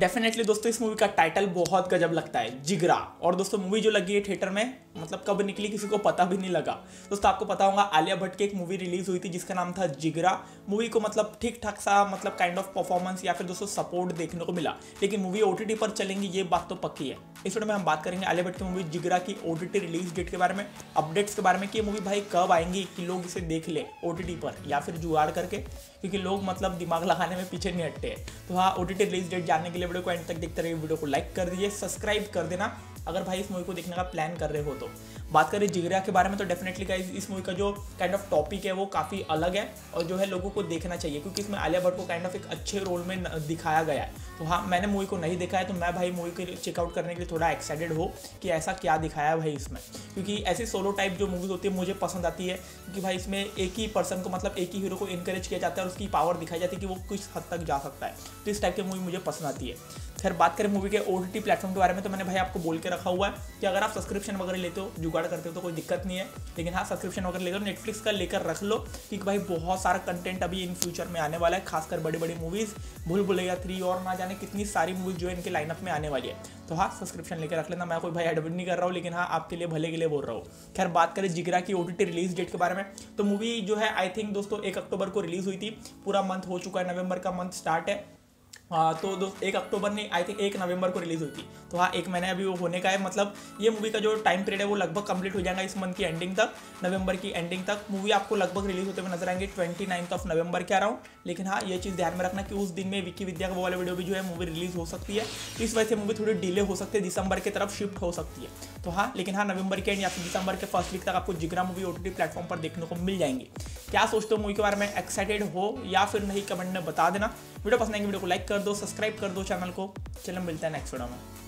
Definitely दोस्तों इस movie का टाइटल बहुत गजब लगता है, जिगरा। और दोस्तों मूवी जो लगी है थिएटर में, मतलब कब निकली किसी को पता भी नहीं लगा। दोस्तों आपको पता होगा आलिया भट्ट की एक मूवी रिलीज हुई थी जिसका नाम था जिगरा। मूवी को मतलब ठीक ठाक सा मतलब काइंड ऑफ परफॉर्मेंस या फिर दोस्तों सपोर्ट देखने को मिला, लेकिन मूवी OTT पर चलेंगी ये बात तो पक्की है। इस वीडियो में हम बात करेंगे आलिया भट्ट की मूवी जिगरा की OTT रिलीज डेट के बारे में, अपडेट्स के बारे में कि मूवी भाई कब आएंगी कि लोग इसे देख ले OTT पर या फिर जुगाड़ करके, क्योंकि लोग मतलब दिमाग लगाने में पीछे नहीं हटते हैं। तो हाँ, OTT रिलीज डेट जानने के लिए वीडियो को एंड तक देखते रहिए, वीडियो को लाइक कर दीजिए, सब्सक्राइब कर देना अगर भाई इस मूवी को देखने का प्लान कर रहे हो तो। बात करें जिगरा के बारे में तो डेफिनेटली गाइस इस मूवी का जो काइंड ऑफ टॉपिक है वो काफ़ी अलग है और जो है लोगों को देखना चाहिए, क्योंकि इसमें आलिया भट्ट को काइंड ऑफ एक अच्छे रोल में दिखाया गया है। तो हाँ, मैंने मूवी को नहीं देखा है तो मैं भाई मूवी को चेकआउट करने के लिए थोड़ा एक्साइटेड हो कि ऐसा क्या दिखाया है भाई इसमें, क्योंकि ऐसी सोलो टाइप जो मूवीज होती है मुझे पसंद आती है, क्योंकि भाई इसमें एक ही पर्सन को मतलब एक ही हीरो को इनकरेज किया जाता है और उसकी पावर दिखाई जाती है कि वो किस हद तक जा सकता है। तो इस टाइप की मूवी मुझे पसंद आती है। फिर बात करें मूवी के OTT प्लेटफॉर्म के बारे में तो मैंने भाई आपको बोल के रखा हुआ है कि अगर आप सब्सक्रिप्शन वगैरह लेते हो, जुगाड़ करते हो तो कोई दिक्कत नहीं है, लेकिन हाँ सब्सक्रिप्शन वगैरह लेते हो नेटफ्लिक्स का लेकर रख लो, क्योंकि भाई बहुत सारा कंटेंट अभी इन फ्यूचर में आने वाला है, खासकर बड़ी बड़ी मूवीज़, भूल भुलैया 3 और ना जाने कितनी सारी मूवीज़ जो है इनके लाइनअप में आने वाली है। तो हाँ सब्सक्रिप्शन लेकर रख लेना, मैं कोई भाई एडमिट नहीं कर रहा हूँ, लेकिन हाँ आपके लिए भले के लिए बोल रहा हूँ। खैर बात करें जिगरा की OTT रिलीज डेट के बारे में तो मूवी जो है आई थिंक दोस्तों 1 अक्टूबर को रिलीज़ हुई थी। पूरा मंथ हो चुका है, नवंबर का मंथ स्टार्ट है, तो दोस्त 1 अक्टूबर ने आई थिंक 1 नवंबर को रिलीज़ हुई थी। तो हाँ 1 महीने अभी वो होने का है, मतलब ये मूवी का जो टाइम पीरियड है वो लगभग कंप्लीट हो जाएगा इस मंथ की एंडिंग तक, नवंबर की एंडिंग तक। मूवी आपको लगभग रिलीज़ होते हुए नजर आएंगे 29 नवंबर के आ रहा हूँ, लेकिन हाँ ये चीज़ ध्यान में रखना कि उस दिन में विकी विद्या का वो वाला वीडियो भी जो है मूवी रिलीज़ हो सकती है, इस वजह से मूवी थोड़ी डिले हो सकती है, दिसंबर की तरफ शिफ्ट हो सकती है। तो हाँ लेकिन हाँ नवंबर के एंड या फिर दिसंबर के फर्स्ट वीक तक आपको जिगरा मूवी OTT प्लेटफॉर्म पर देखने को मिल जाएंगी। क्या सोचते हो मूवी के बारे में, एक्साइटेड हो या फिर नहीं, कमेंट में बता देना। वीडियो पसंद आएगी वीडियो को लाइक कर दो, सब्सक्राइब कर दो चैनल को। चलो मिलते हैं नेक्स्ट वीडियो में।